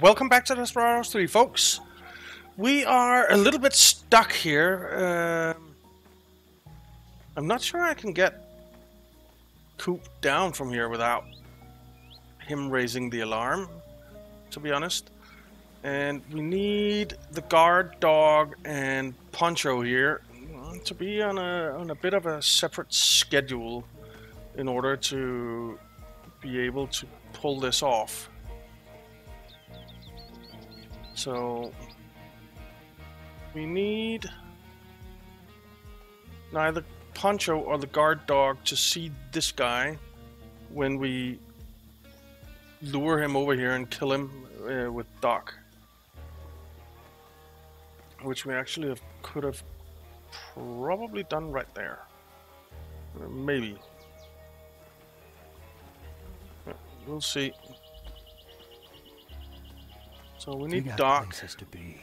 Welcome back to Desperados 3, folks. We are a little bit stuck here. I'm not sure I can get Coop down from here without him raising the alarm, to be honest. And we need the guard dog and Poncho here to be on a bit of a separate schedule in order to be able to pull this off. So we need neither Poncho or the guard dog to see this guy when we lure him over here and kill him with Doc, which we actually could have probably done right there, or maybe we'll see. So we need Doc. To be.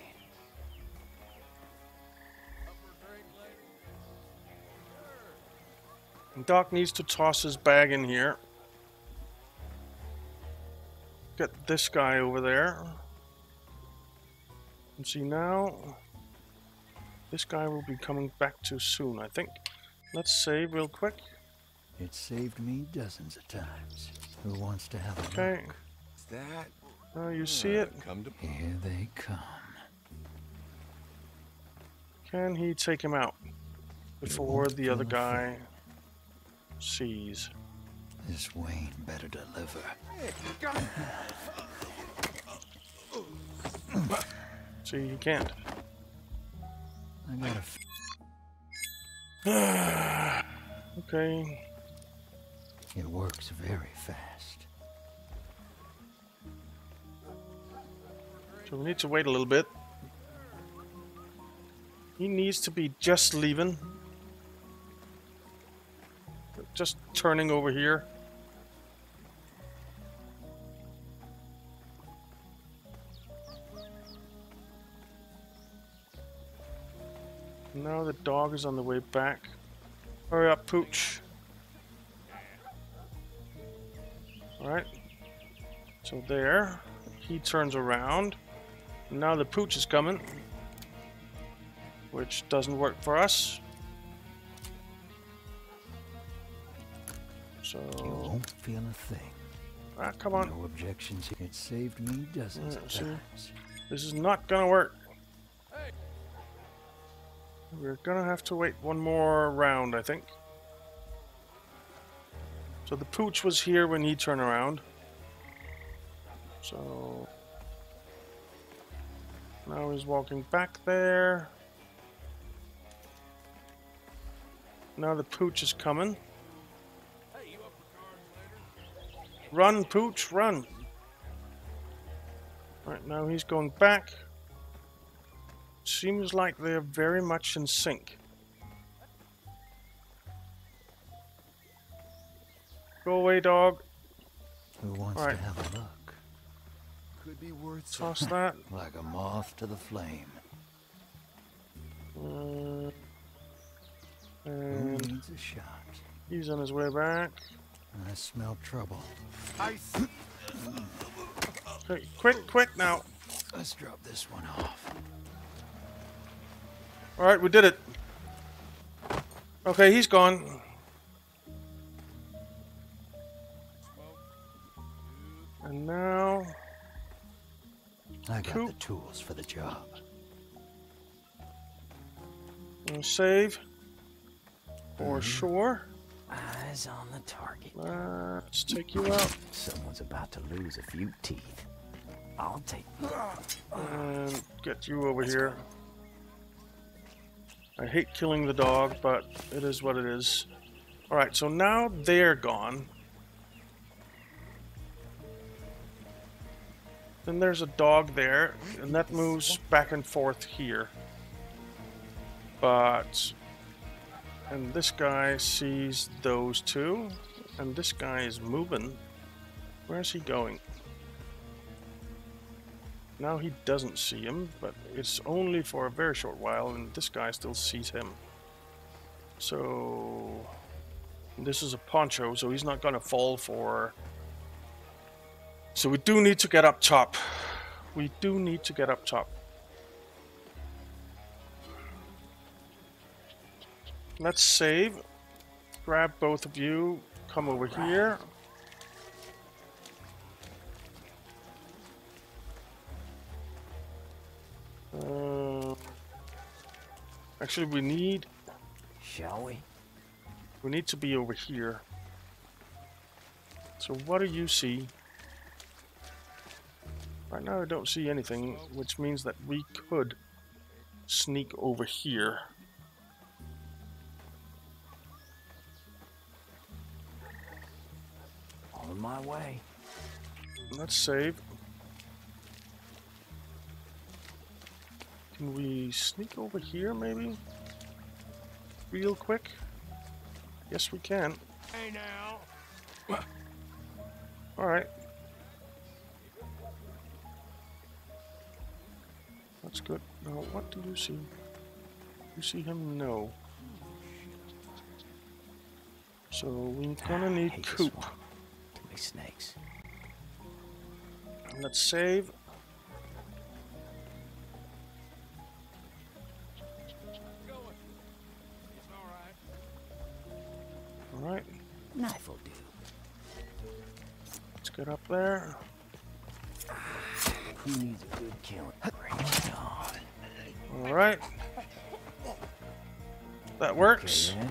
And Doc needs to toss his bag in here. Get this guy over there. And see now, this guy will be coming back too soon, I think. Let's save real quick. It saved me dozens of times. Who wants to have a look? Okay. Is that? Oh, you see it? Here they come. Can he take him out before the other guy sees? This Wayne better deliver. See, he can't. I got a okay. It works very fast. So we need to wait a little bit. He needs to be just leaving. Just turning over here. Now the dog is on the way back. Hurry up, Pooch. Alright. So there. He turns around. Now the Pooch is coming, which doesn't work for us. So you won't feel a thing. Ah, come on. No objections. It saved me dozens of times. This is not gonna work. Hey. We're gonna have to wait one more round, I think. So the Pooch was here when he turned around. So now he's walking back there. Now the Pooch is coming. Run, Pooch, run. Right now he's going back. Seems like they're very much in sync. Go away, dog. Who wants to have a look? Could be worth toss that like a moth to the flame. And needs a shot. He's on his way back. I smell trouble. Ice. Okay, quick now. Let's drop this one off. All right, we did it. Okay, he's gone. And now I got the tools for the job. And save. For sure. Eyes on the target. Let's take you out. Someone's about to lose a few teeth. I'll take you. And get you over here. I hate killing the dog, but it is what it is. Alright, so now they're gone. Then there's a dog there, and that moves back and forth here. But, and this guy sees those two, and this guy is moving. Where's he going? Now he doesn't see him, but it's only for a very short while, and this guy still sees him. So, this is a Poncho, so he's not gonna fall for. So we do need to get up top. we do need to get up top. Let's save. Grab both of you. Come over here. Actually, we need... Shall we? We need to be over here. So what do you see? Right now I don't see anything, which means that we could sneak over here. On my way. Let's save. Can we sneak over here, maybe? Real quick? Yes, we can. Hey, now. Alright. That's good. Now, what do you see? You see him? No. So, we're gonna need Coop. Too many snakes. Let's save. Alright. Knife will do. Let's get up there. Who needs a good kill? Bring it on. Alright. That works. Okay,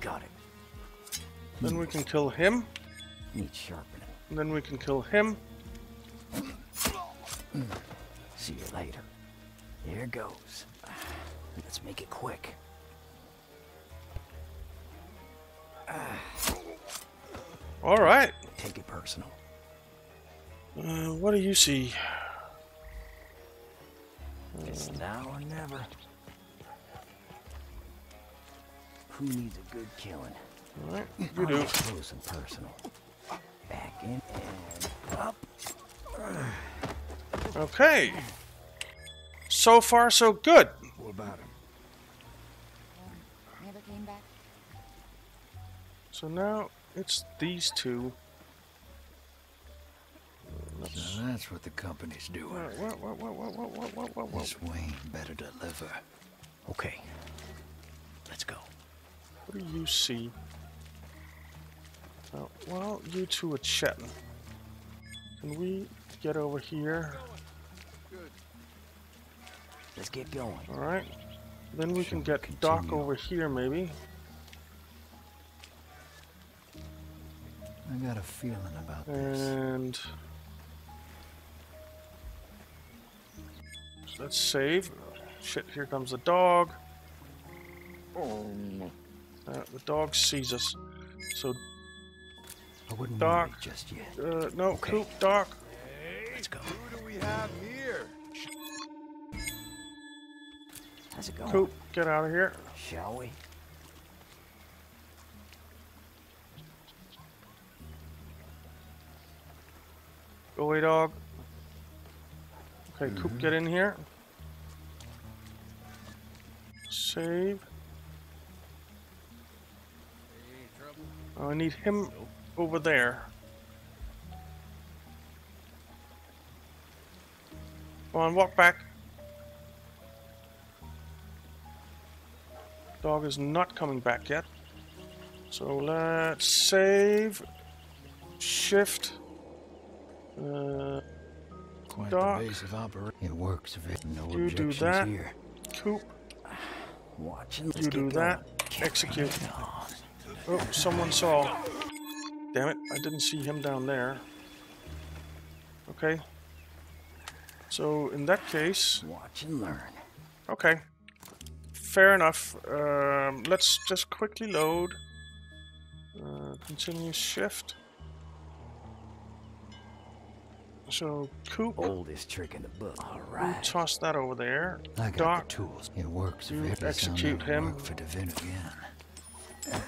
got it. Then we can kill him. Need sharpening. And then we can kill him. See you later. Here goes. Let's make it quick. All right. Take it personal. What do you see? It's now or never. Who needs a good killing? All right, you do. Close and personal. Back in and up. Okay. So far, so good. What about him? Never came back. So now it's these two. So that's what the company's doing. What? This way better deliver. Okay, let's go. What do you see? Oh, well, you two are chatting. Can we get over here? Good. Let's get going. All right. Then we can get Doc over here, maybe. I got a feeling about this. And let's save. Shit, here comes the dog. The dog sees us. So I wouldn't Doc it just yet. No, okay. Coop, Doc. Hey, let's go. Who do we have here? How's it going? Coop, get out of here. Shall we? Go away, dog. Okay, Coop, get in here. Save. Oh, I need him over there. Come on, walk back. Dog is not coming back yet. So let's save. Shift. Quite Doc, the base of it works if it no you do that. Here. Coop, watch it. You do that. Execute. Oh, someone saw. Damn it! I didn't see him down there. Okay. So in that case, watch and learn. Okay. Fair enough. Let's just quickly load. Continue shift. So Coop, oldest trick in the book. All right. Toss that over there. I got Doc, the tools. It works. You execute him. For Divin again.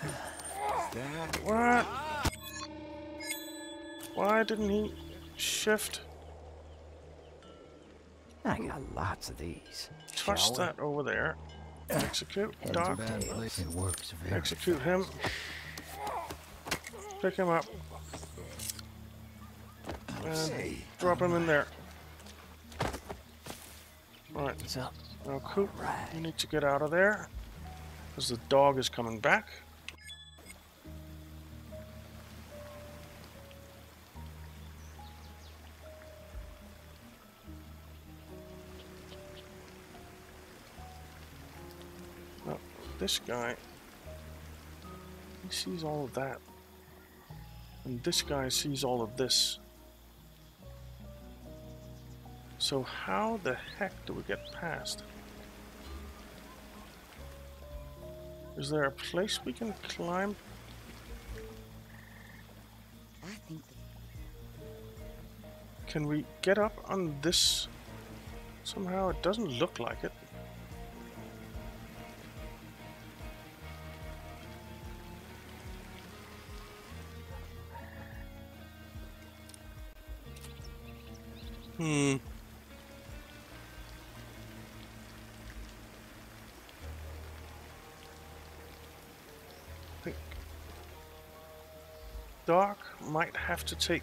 What? Why didn't he shift? I got lots of these. Toss that over there. Execute Doc. It works. Execute him. Pick him up. and drop him in there. Alright, now Coop, you need to get out of there, because the dog is coming back. Now, this guy, he sees all of that. And this guy sees all of this. So how the heck do we get past? Is there a place we can climb? Can we get up on this? Somehow it doesn't look like it. Hmm. I think Doc might have to take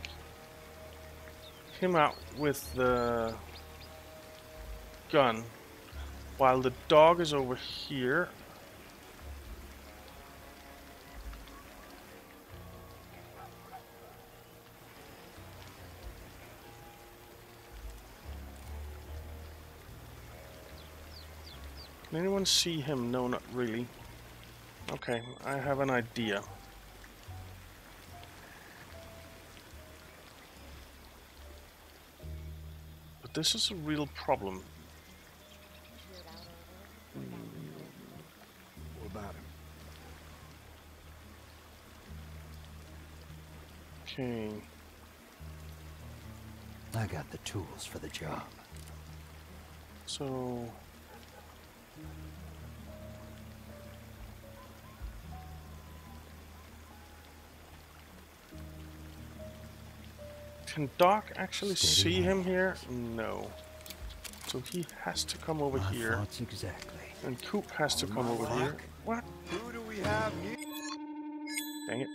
him out with the gun while the dog is over here. Can anyone see him? No, not really. Okay, I have an idea. But this is a real problem. What about him? Okay. I got the tools for the job. So... can Doc actually see him here? No. So he has to come over here. Exactly. And Coop has to come over here. What? Who do we have here? Dang it.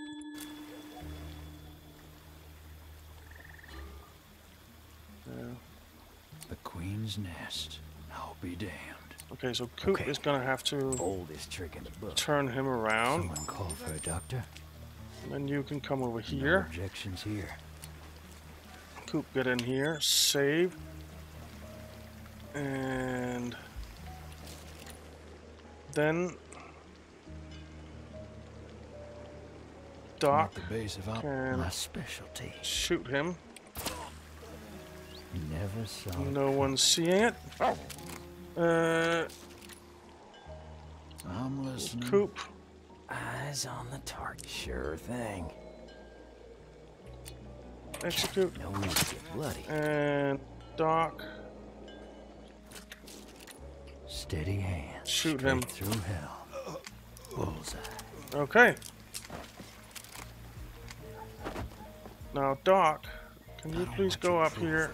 The Queen's Nest. I'll be damned. Okay, so Coop is gonna have to turn him around. Someone call for a doctor. And then you can come over here. No objections here. Coop, get in here. Save. And then Doc can shoot him. Never saw no one seeing it. I'm listening. Coop. Eyes on the target. Sure thing. Execute. No one to get bloody. And Doc. Steady hand. Shoot him. Through hell. Bullseye. Okay. Now Doc, can you please go up here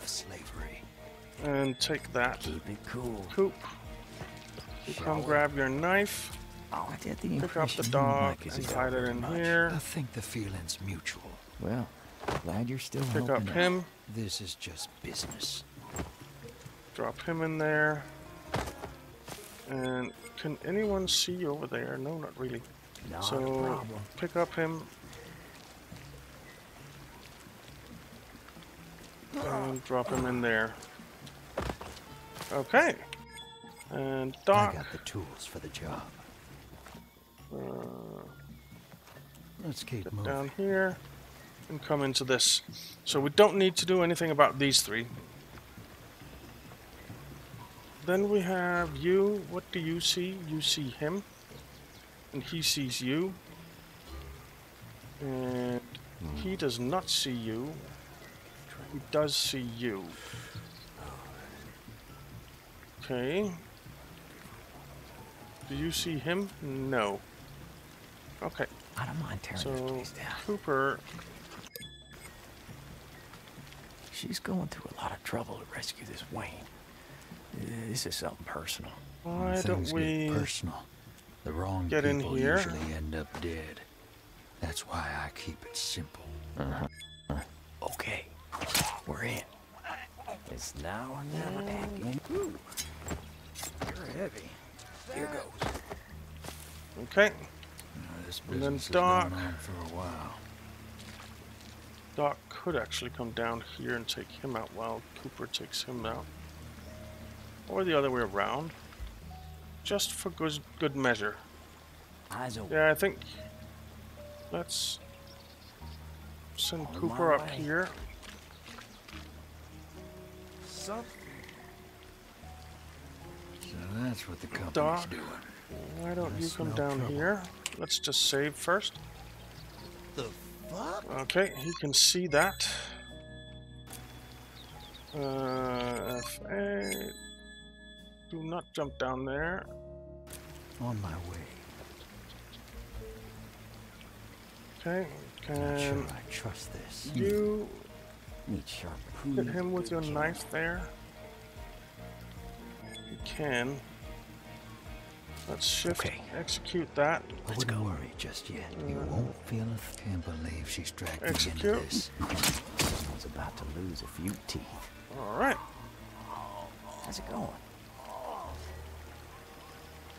and take that? Keep it cool. Coop, you come grab your knife. Pick up the dog and hide it in here. I think the feeling's mutual. Well, glad you're still helping. Pick up him. This is just business. Drop him in there. And can anyone see over there? No, not really. So pick up him. And drop him in there. Okay. And Doc. I got the tools for the job. Let's keep moving. Down here and come into this. So we don't need to do anything about these three. Then we have you. What do you see? You see him. And he sees you. And he does not see you. He does see you. Okay. Do you see him? No. Okay. I don't mind tearing this place down. Cooper. She's going through a lot of trouble to rescue this Wayne. This is something personal. Why don't we The wrong get in here? Usually end up dead. That's why I keep it simple. Okay. We're in. It's now or never. Ooh. You're heavy. Here goes. Okay. Now, this business has been on for a while. Doc could actually come down here and take him out while Cooper takes him out. Or the other way around. Just for good measure. Yeah, I think let's send Cooper up here. So that's what the company's doing. Why don't you come down here? Let's just save first. The fuck? Okay, he can see that. F8. Do not jump down there. On my way. Okay, can I trust this? You hit him with your knife there. You can. Let's shift. Okay. Execute that. Let's go. Don't worry just yet. You won't feel a can't believe she's dragged me into this. Someone's about to lose a few teeth. All right. How's it going?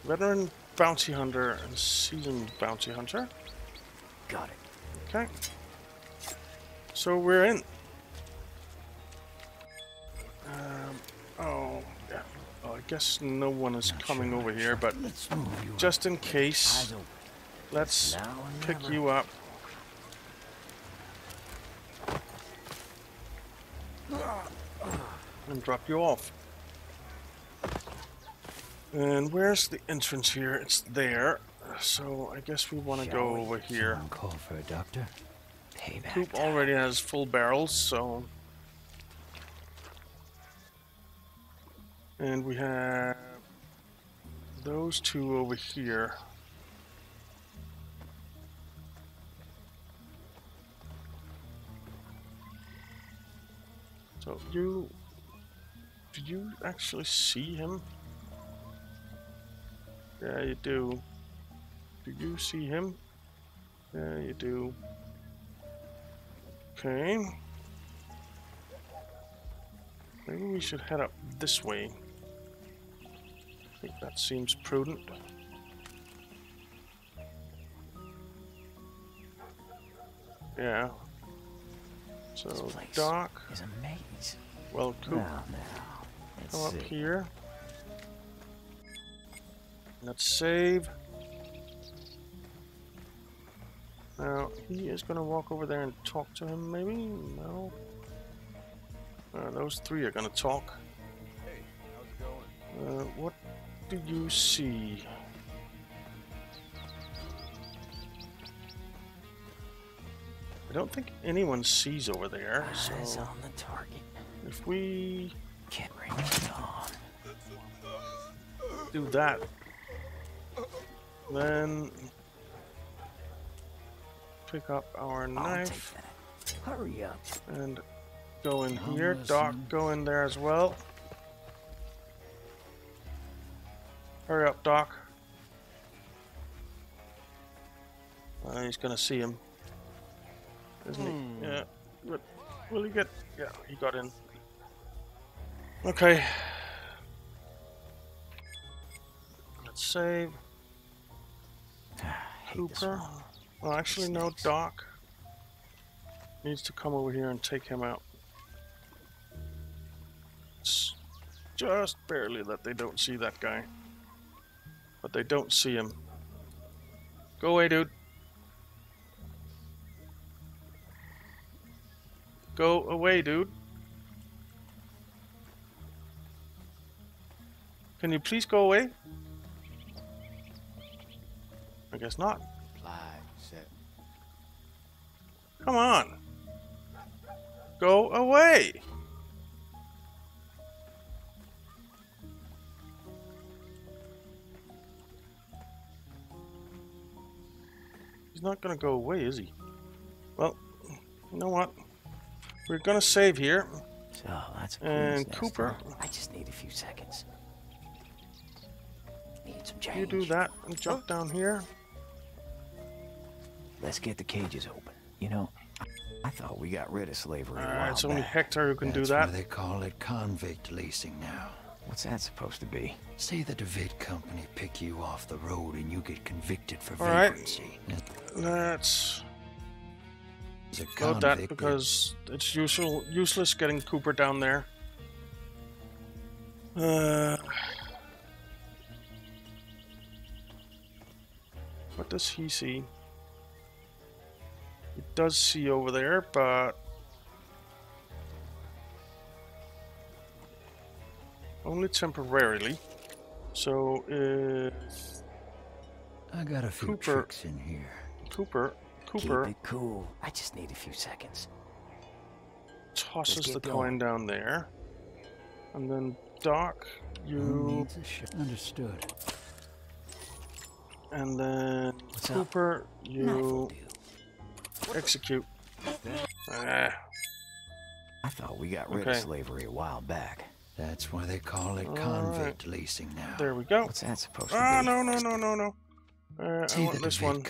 Veteran bounty hunter and seasoned bounty hunter. Got it. Okay. So we're in. Oh, yeah. Well, I guess no one is coming over here, but just in case, let's pick you up. And drop you off. And where's the entrance here? It's there. So I guess we want to go over here. Call for a doctor. Coop already has full barrels, so. And we have those two over here. So you, do you actually see him? Yeah, you do. Do you see him? Yeah, you do. Okay. Maybe we should head up this way. I think that seems prudent. Yeah. So, Doc. Well, Coop. Come up here. Let's save. Now, he is going to walk over there and talk to him, maybe? No. Those three are going to talk. Hey, how's it going? What do you see? I don't think anyone sees over there, so... Eyes on the target. If we... Can't bring it on. Do that. Then... Pick up our knife. Hurry up. And go in here. Doc, go in there as well. Hurry up, Doc. He's gonna see him. Isn't he? Yeah. Will he get? Yeah, he got in. Okay. Let's save. Cooper. Well, actually, no, Doc needs to come over here and take him out. It's just barely that they don't see that guy. But they don't see him. Go away, dude. Go away, dude. Can you please go away? I guess not. Come on. Go away. He's not going to go away, is he? Well, you know what? We're going to save here. So that's and Cooper. I just need a few seconds. Need some change. You do that and jump down here. Let's get the cages open. You know. I thought we got rid of slavery. Alright, it's only Hector who can do that. That's why they call it convict leasing now. What's that supposed to be? Say the DeWitt Company pick you off the road and you get convicted for vagrancy. Let's load that because it's useless getting Cooper down there. What does he see? He does see over there, but only temporarily. So I got a few tricks in here. Cooper. Keep it cool. I just need a few seconds. Tosses the coin down there, and then Doc, you understood. And then Cooper, you execute. I thought we got rid of slavery a while back. That's why they call it convict leasing now. There we go. What's that supposed to be? Ah, no. I want this one.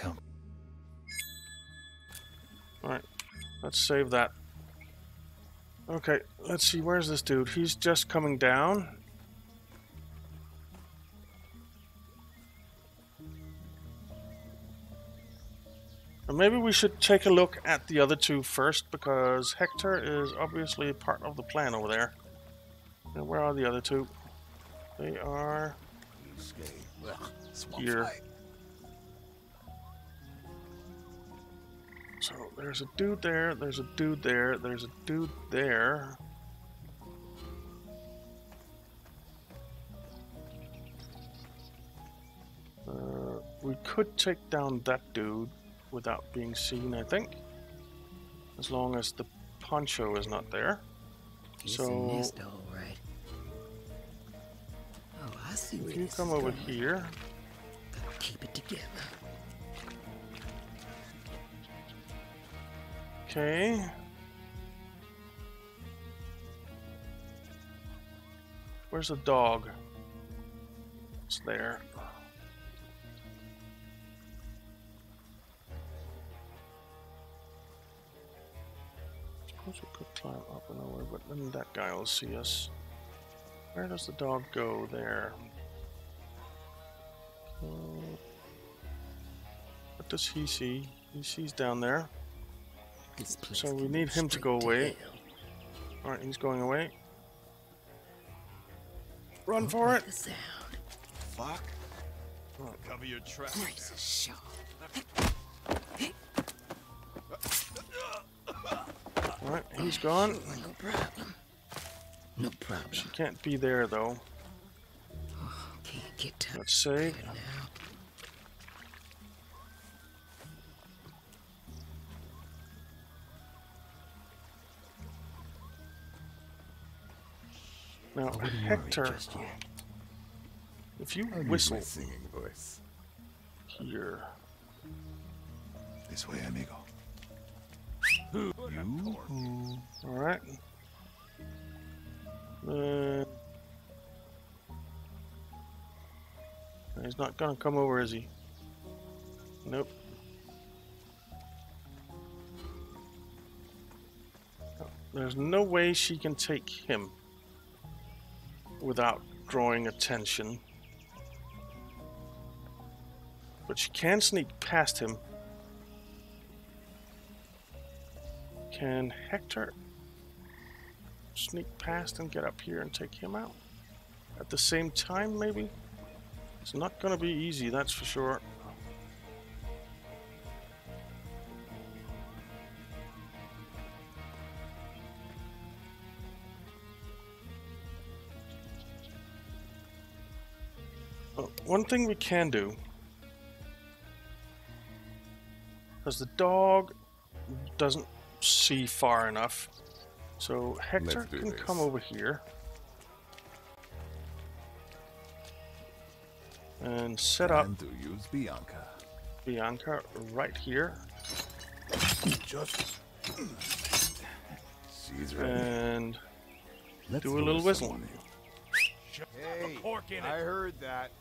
Alright, let's save that. Okay, let's see, where's this dude? He's just coming down. And maybe we should take a look at the other two first, because Hector is obviously part of the plan over there. Now, where are the other two? They are here. So there's a dude there, there's a dude there, there's a dude there. We could take down that dude without being seen, I think. As long as the poncho is not there. He's a nest, all right. Oh, I see where you come over here. Gotta keep it together. Okay. Where's the dog? It's there. Suppose we could climb up and over, but then that guy will see us. Where does the dog go? There. What does he see? He sees down there. So we need him to go away. Alright, he's going away. Run for it! Fuck! Cover your tracks. Alright, he's gone. No problem. She can't be there though. Let's save. Now, Hector, if you whistle here, this way, amigo. All right. He's not gonna come over, is he? Nope. There's no way she can take him without drawing attention. But she can sneak past him. Can Hector sneak past and get up here and take him out? At the same time, maybe? It's not gonna be easy, that's for sure. One thing we can do, because the dog doesn't see far enough, so Hector can come over here and set up Bianca right here. And do a little whistle. Hey, I heard that.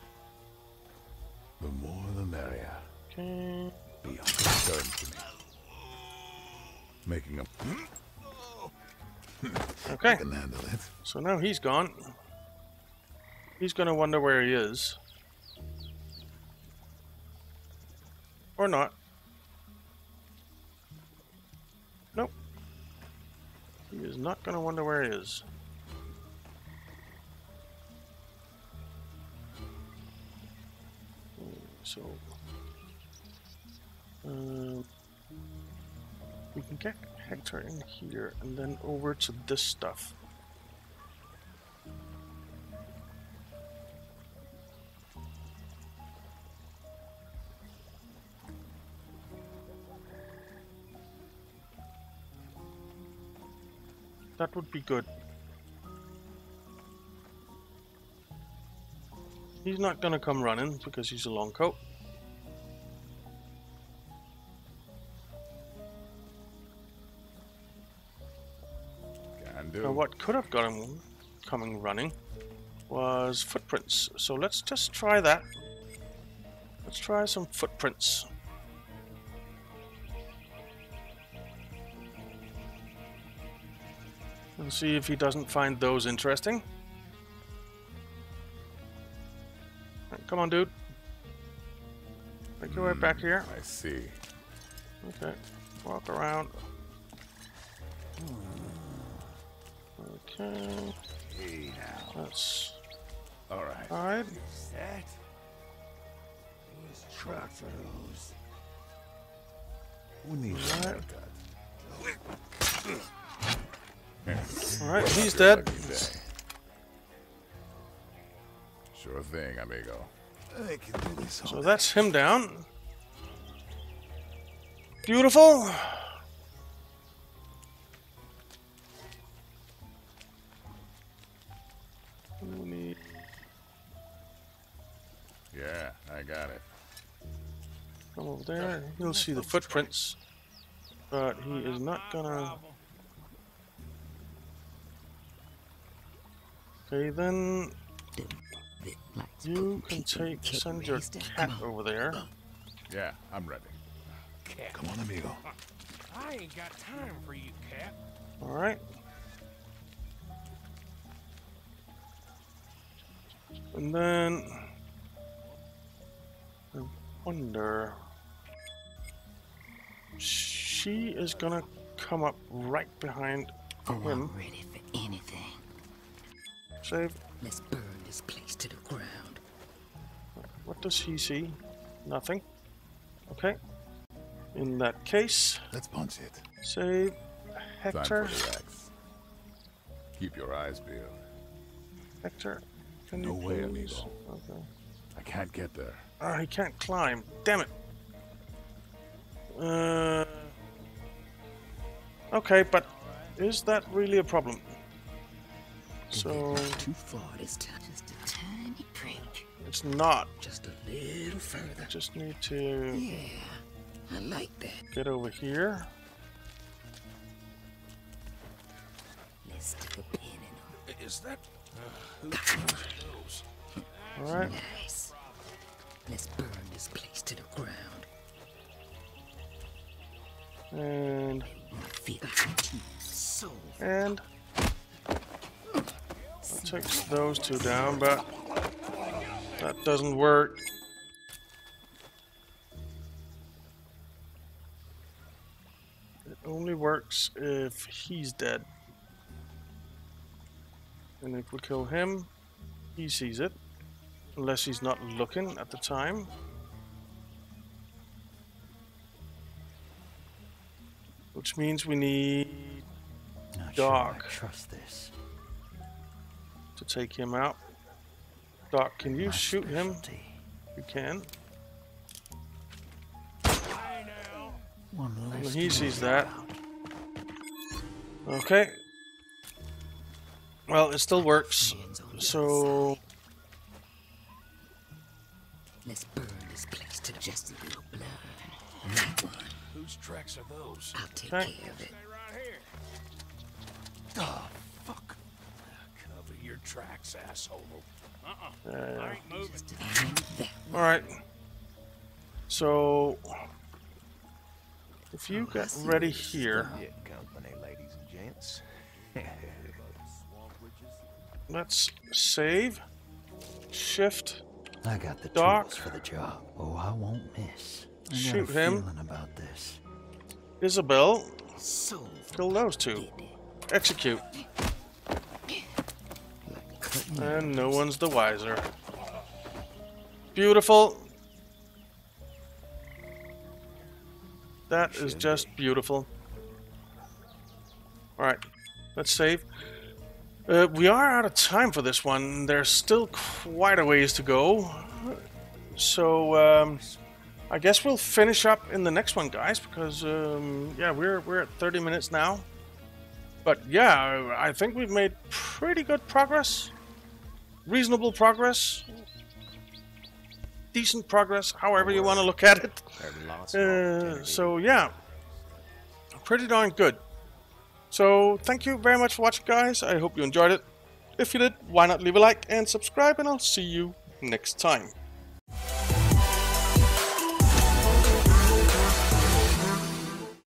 The more the merrier. Okay. Bianca, turn to me. making a... Okay. I can handle it. So now he's gone. He's gonna wonder where he is. Or not. Nope. He is not gonna wonder where he is. So... we can get Hector in here and then over to this stuff. That would be good. He's not gonna come running because he's a long coat. Now what could have got him coming running was footprints. So let's just try that. Let's try some footprints. And see if he doesn't find those interesting. Right, come on, dude. Make your way back here. I see. Okay. Walk around. Okay. Hey now. That's all right. All right. That was truck for those. Who needs that? All right, he's dead. Sure thing, amigo. I can do this. So that's him down. Beautiful. Yeah, I got it. Come over there. You'll see the footprints, but he is not gonna. Okay, then you can take send your cat over there. Yeah, I'm ready. Come on, amigo. I ain't got time for you, cat. All right. And then I wonder, she is gonna come up right behind him. I'm ready for anything. Save. Let's burn this place to the ground. What does he see? Nothing. Okay. In that case, let's punch it. Save Hector. Keep your eyes peeled. Hector. No way, amigo. Okay. I can't get there. Ah, he can't climb. Damn it. Okay, but is that really a problem? So too far this time. Just a tiny prick. It's not. Just a little further. Just need to. Yeah, I like that. Get over here. Let's stick a pin in him. Is that? All right. Nice. Let's burn this place to the ground. And take those two down, but that doesn't work. It only works if he's dead. And if we kill him, he sees it. Unless he's not looking at the time. Which means we need Doc to take him out. Doc, can you shoot him? You can. Well, he sees that. Okay. Well, it still works, so let's burn this place to just a little blood. Whose tracks are those? I'll take care of it. Oh fuck! Cover your tracks, asshole. I ain't moving. All right. So If you get ready here, company, ladies and gents. Let's save. Shift. I got the tools for the job. Oh, I won't miss. Shoot him. About this. Isabelle. Kill those two. Execute. And no one's the wiser. Beautiful. That is just beautiful. Alright, let's save. We are out of time for this one. There's still quite a ways to go. So, I guess we'll finish up in the next one, guys, because, yeah, we're at 30 minutes now. But, yeah, I think we've made pretty good progress. Reasonable progress. Decent progress, however you want to look at it. So, yeah. Pretty darn good. So, thank you very much for watching, guys. I hope you enjoyed it. If you did, why not leave a like and subscribe, and I'll see you next time.